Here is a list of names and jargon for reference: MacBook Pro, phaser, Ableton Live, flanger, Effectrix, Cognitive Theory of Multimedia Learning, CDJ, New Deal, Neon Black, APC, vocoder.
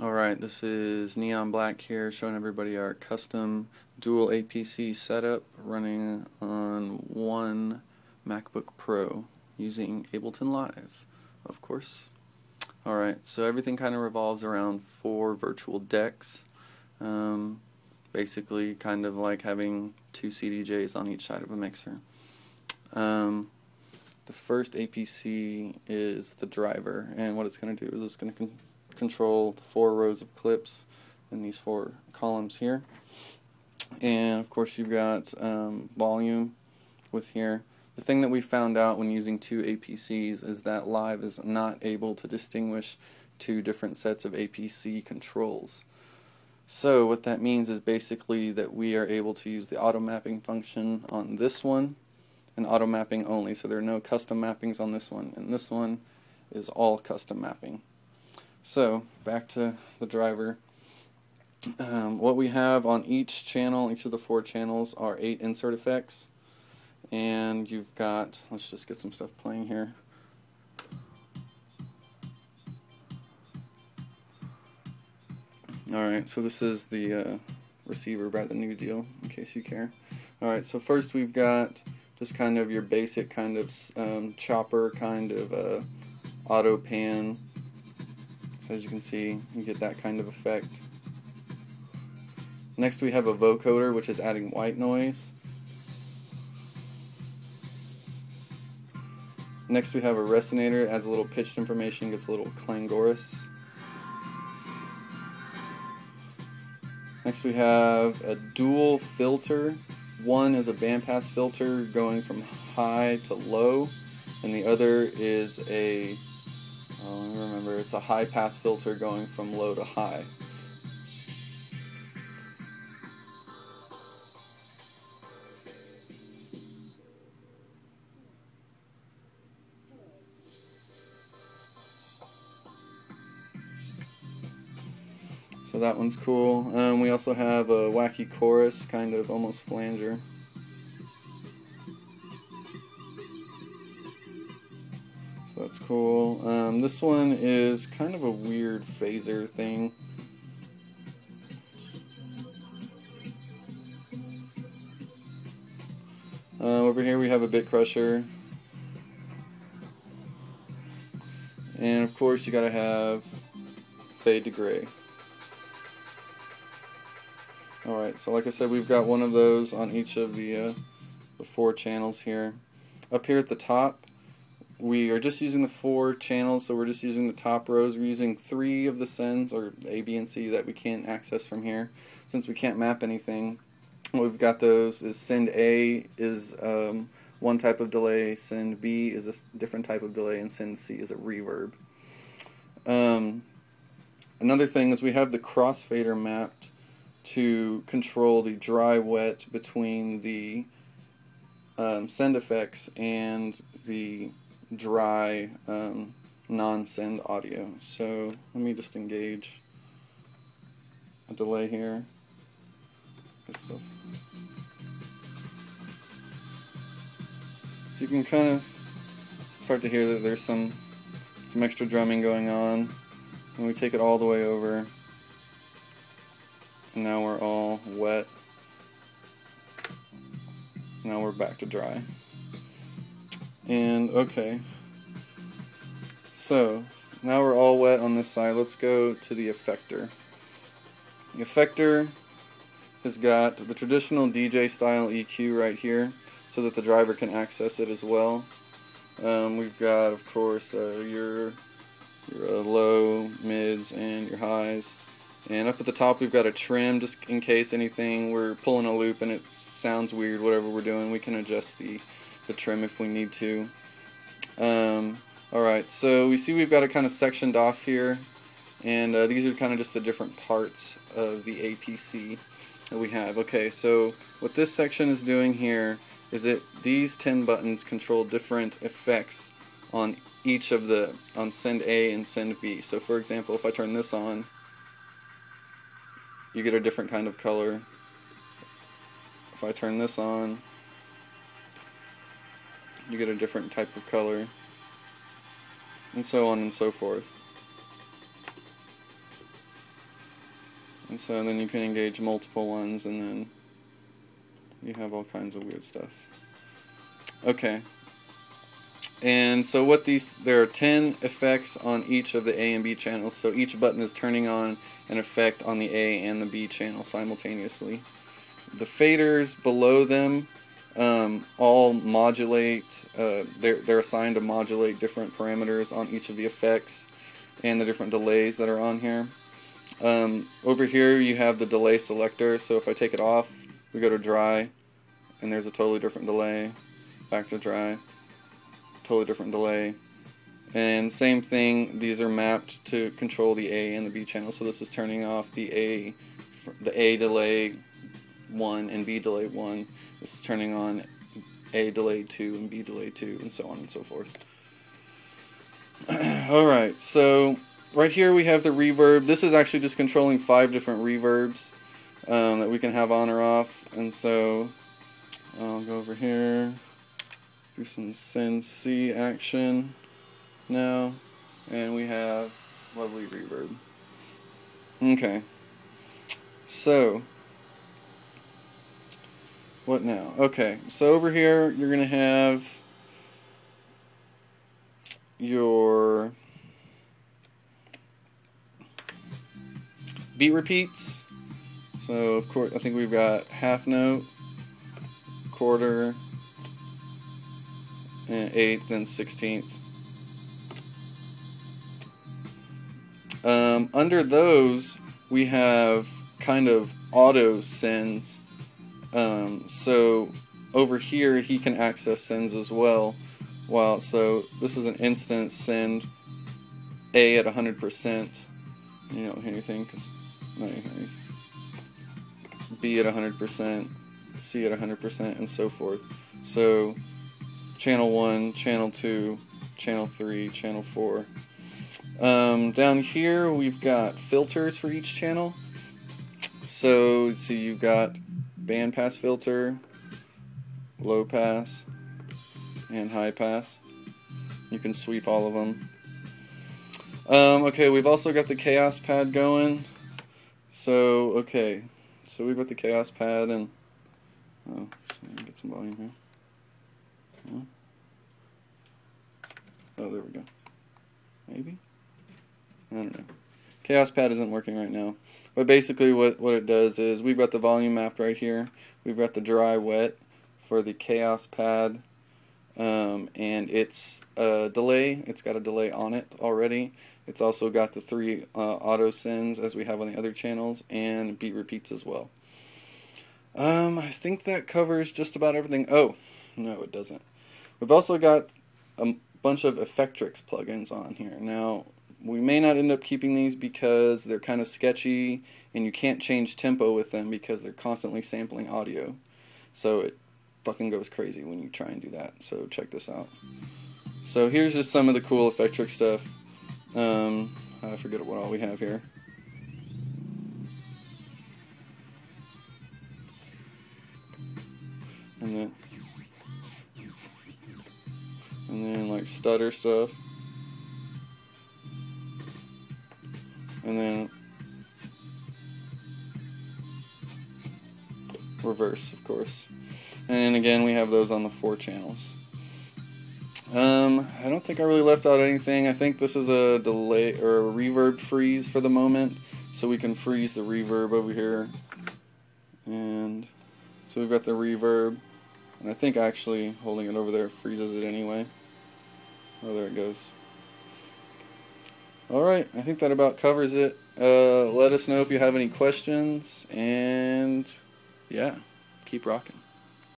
Alright, this is Neon Black here, showing everybody our custom dual APC setup running on one MacBook Pro using Ableton Live, of course. Alright, so everything kind of revolves around four virtual decks, basically kind of like having two CDJs on each side of a mixer. The first APC is the driver, and what it's going to do is it's going to control the four rows of clips in these four columns here, and of course you've got volume with here. The thing that we found out when using two APCs is that Live is not able to distinguish two different sets of APC controls. So what that means is basically that we are able to use the auto mapping function on this one, and auto mapping only, so there are no custom mappings on this one, and this one is all custom mapping. So, back to the driver. What we have on each channel, each of the four channels, are 8 insert effects. And you've got, let's just get some stuff playing here. Alright, so this is the receiver by the New Deal, in case you care. Alright, so first we've got just kind of your basic kind of chopper kind of auto pan. As you can see, you get that kind of effect. Next we have a vocoder, which is adding white noise. Next we have a resonator, adds a little pitched information, gets a little clangorous. Next we have a dual filter. One is a bandpass filter going from high to low, and the other is a it's a high pass filter going from low to high. So that one's cool. We also have a wacky chorus, kind of almost flanger. That's cool. This one is kind of a weird phaser thing. Over here we have a bit crusher. And of course you gotta have fade to gray. Alright, so like I said, we've got one of those on each of the four channels here. Up here at the top, we are just using the four channels, so we're just using the top rows. We're using 3 of the sends, or A, B, and C, that we can't access from here. Since we can't map anything, what we've got those is send A is one type of delay, send B is a different type of delay, and send C is a reverb. Another thing is we have the crossfader mapped to control the dry-wet between the send effects and the dry non-send audio. So let me just engage a delay here. You can kind of start to hear that there's some extra drumming going on, and we take it all the way over, and now we're all wet. Now we're back to dry. And okay, so now we're all wet on this side. Let's go to the effector. The effector has got the traditional DJ style EQ right here so that the driver can access it as well. We've got, of course, your low, mids, and your highs. And up at the top we've got a trim just in case anything, we're pulling a loop and it sounds weird, whatever we're doing, we can adjust the trim if we need to. Alright, so we see we've got it kind of sectioned off here, and these are kind of just the different parts of the APC that we have. Okay, so what this section is doing here is that these 10 buttons control different effects on each of the, on send A and send B. So for example, if I turn this on, you get a different kind of color. If I turn this on, you get a different type of color, and so on and so forth. And so then you can engage multiple ones, and then you have all kinds of weird stuff. Okay. And so what these, there are 10 effects on each of the A and B channels, so each button is turning on an effect on the A and the B channel simultaneously. The faders below them all modulate, they're assigned to modulate different parameters on each of the effects and the different delays that are on here. Over here you have the delay selector, so if I take it off, we go to dry, and there's a totally different delay, back to dry. Totally different delay, and same thing, these are mapped to control the A and the B channel, so this is turning off the A delay 1 and B delay 1, this is turning on A delay 2 and B delay 2, and so on and so forth. Alright, so right here we have the reverb. This is actually just controlling 5 different reverbs that we can have on or off, and so I'll go over here. Do some Sensi action now, and we have lovely reverb. Okay, so what now? Okay, so over here you're gonna have your beat repeats. So of course, I think we've got half note, quarter, and 8th and 16th. Under those we have kind of auto sends, so over here he can access sends as well. Wow, so this is an instant send A at 100%, you don't hear anything because B at 100%, C at 100%, and so forth. So channel 1, channel 2, channel 3, channel 4. Down here we've got filters for each channel. So let's see, you've got bandpass filter, low pass, and high pass. You can sweep all of them. Okay, we've also got the chaos pad going. So, okay, so we've got the chaos pad, and oh, so let me get some volume here. Oh, there we go. Maybe? I don't know. Chaos Pad isn't working right now. But basically what it does is we've got the volume mapped right here. We've got the dry wet for the Chaos Pad. And it's a delay. It's got a delay on it already. It's also got the 3 auto sends as we have on the other channels, and beat repeats as well. I think that covers just about everything. Oh, no, it doesn't. We've also got a bunch of Effectrix plugins on here. Now, we may not end up keeping these because they're kind of sketchy and you can't change tempo with them because they're constantly sampling audio. So it fucking goes crazy when you try and do that. So check this out. So here's just some of the cool Effectrix stuff. I forget what all we have here. And then like stutter stuff, and then reverse, of course, and again we have those on the 4 channels. I don't think I really left out anything. I think this is a delay or a reverb freeze for the moment, so we can freeze the reverb over here, and so we've got the reverb, and I think actually holding it over there freezes it anyway. Oh, there it goes. Alright, I think that about covers it. Let us know if you have any questions, and yeah, keep rocking.